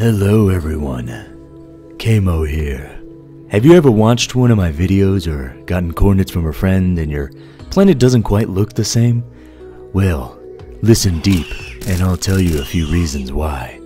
Hello everyone, KMO here. Have you ever watched one of my videos or gotten coordinates from a friend and your planet doesn't quite look the same? Well, listen deep and I'll tell you a few reasons why.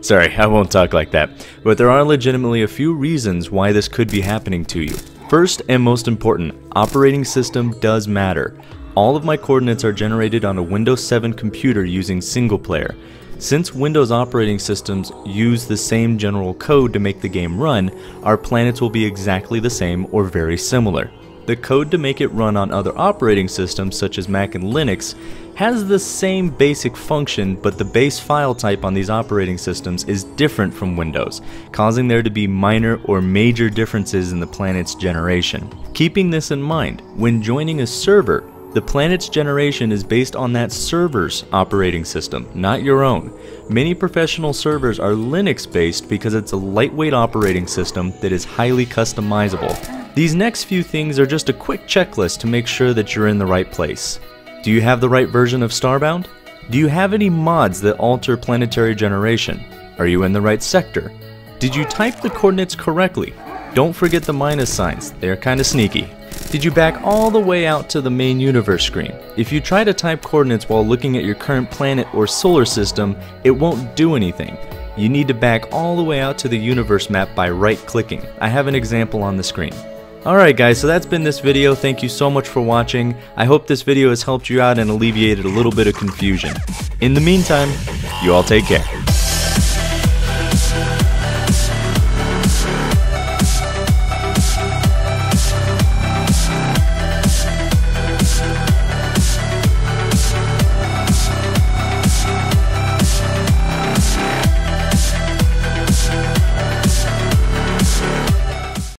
Sorry, I won't talk like that, but there are legitimately a few reasons why this could be happening to you. First and most important, operating system does matter. All of my coordinates are generated on a Windows 7 computer using single player. Since Windows operating systems use the same general code to make the game run, our planets will be exactly the same or very similar. The code to make it run on other operating systems such as Mac and Linux has the same basic function, but the base file type on these operating systems is different from Windows, causing there to be minor or major differences in the planet's generation. Keeping this in mind, when joining a server, the planet's generation is based on that server's operating system, not your own. Many professional servers are Linux-based because it's a lightweight operating system that is highly customizable. These next few things are just a quick checklist to make sure that you're in the right place. Do you have the right version of Starbound? Do you have any mods that alter planetary generation? Are you in the right sector? Did you type the coordinates correctly? Don't forget the minus signs, they're kinda sneaky. Did you back all the way out to the main universe screen? If you try to type coordinates while looking at your current planet or solar system, it won't do anything. You need to back all the way out to the universe map by right-clicking. I have an example on the screen. Alright guys, so that's been this video. Thank you so much for watching. I hope this video has helped you out and alleviated a little bit of confusion. In the meantime, you all take care.